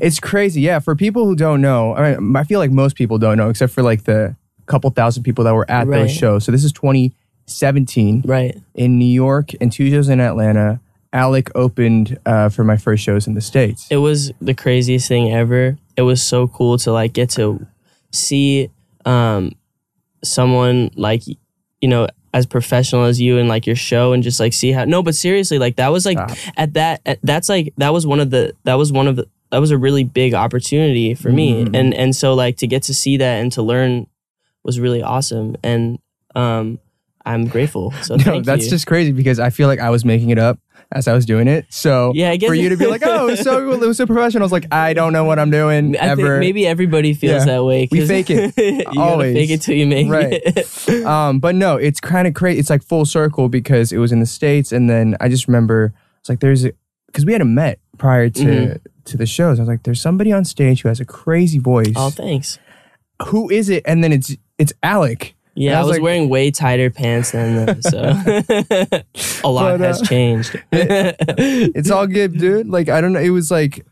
It's crazy. Yeah. For people who don't know, I mean, I feel like most people don't know, except for like the couple thousand people that were at those shows. So this is 2017. Right. In New York and two shows in Atlanta. Alec opened for my first shows in the States. It was the craziest thing ever. It was so cool to like get to see someone like, you know, as professional as you and like your show and just like see how, no, but seriously, like that was like that was a really big opportunity for me. And so like to get to see that and to learn was really awesome. And I'm grateful. So no, that's just crazy because I feel like I was making it up as I was doing it. So yeah, I guess for you to be like, oh, it was so professional. It's like, I don't know what I'm doing I think maybe everybody feels that way. We fake it. You always fake it till you make it. But no, it's kind of crazy. It's like full circle because it was in the States. And then I just remember, it's like because we hadn't met prior to the shows. I was like, there's somebody on stage who has a crazy voice. Oh, thanks. Who is it? And then it's Alec. Yeah, I was like, wearing way tighter pants than them, so a lot has changed. It's all good, dude. Like, I don't know. It was like,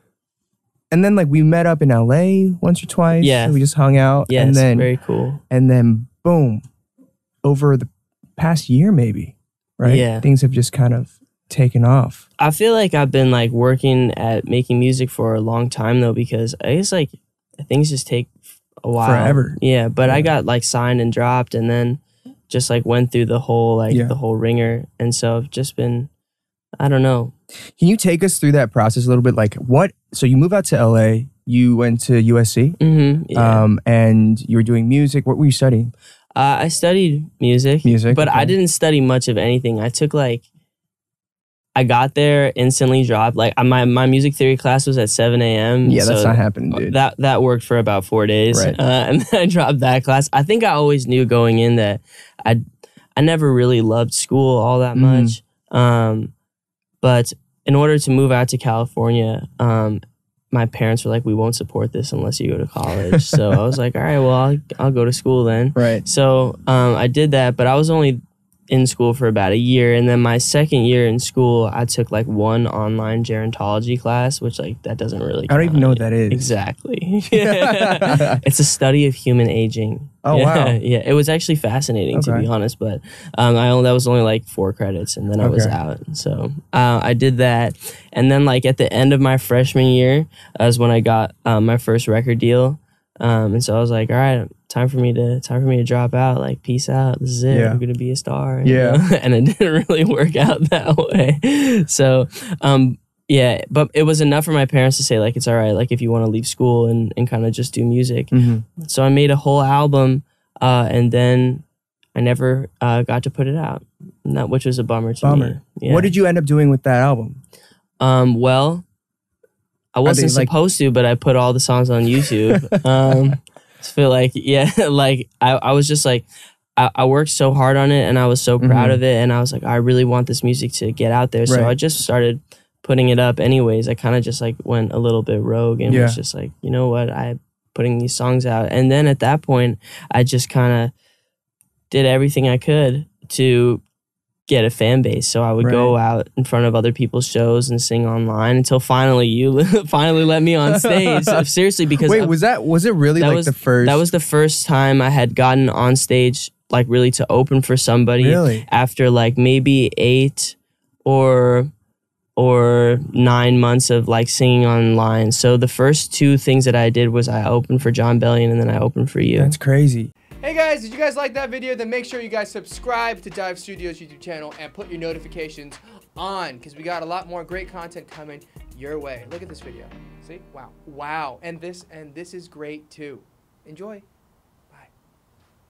and then like we met up in LA once or twice. Yeah. We just hung out. Yes, and then, very cool. And then boom, over the past year maybe, right? Yeah. Things have just kind of taken off. I feel like I've been like working at making music for a long time though, because I guess like things just take a while. Forever. Yeah, but yeah. I got like signed and dropped and then just like went through the whole whole ringer. And so I've just been, I don't know. Can you take us through that process a little bit? Like what, so you move out to LA, you went to USC and you were doing music. What were you studying? I studied music. But I didn't study much of anything. I took like, I got there, instantly dropped. Like my music theory class was at 7 a.m. Yeah, so that's not happening, dude. That worked for about 4 days. Right. And then I dropped that class. I think I always knew going in that I never really loved school all that much. But in order to move out to California, my parents were like, we won't support this unless you go to college. So I was like, all right, well, I'll go to school then. Right. So I did that, but I was only in school for about a year, and then my second year in school I took like one online gerontology class, which like that doesn't really count. I don't even know what that is. Exactly. It's a study of human aging. Oh yeah, wow. Yeah, it was actually fascinating to be honest, but that was only like 4 credits and then I was out. So I did that, and then like at the end of my freshman year is when I got my first record deal. And so I was like, all right, time for me to drop out. Like, peace out. This is it. Yeah. I'm going to be a star. Yeah. You know? And it didn't really work out that way. So, yeah, but it was enough for my parents to say like, it's all right. Like if you want to leave school and kind of just do music. So I made a whole album, and then I never, got to put it out, which was a bummer to me. Yeah. What did you end up doing with that album? Well, I wasn't supposed to, but I put all the songs on YouTube. I feel like, yeah, like I was just like, I worked so hard on it and I was so proud of it. And I was like, I really want this music to get out there. So I just started putting it up anyways. I kind of just like went a little bit rogue and was just like, you know what, I'm putting these songs out. And then at that point, I just kind of did everything I could to get a fan base. So I would go out in front of other people's shows and sing online until finally you finally let me on stage. So seriously, because wait, was it really like the first? That was the first time I had gotten on stage, like really to open for somebody after like maybe 8 or 9 months of like singing online. So the first two things that I did was I opened for Jon Bellion and then I opened for you. That's crazy. Hey guys, did you guys like that video? Then make sure you guys subscribe to Dive Studios YouTube channel and put your notifications on, because we got a lot more great content coming your way. Look at this video. See? Wow. Wow. And this is great too. Enjoy.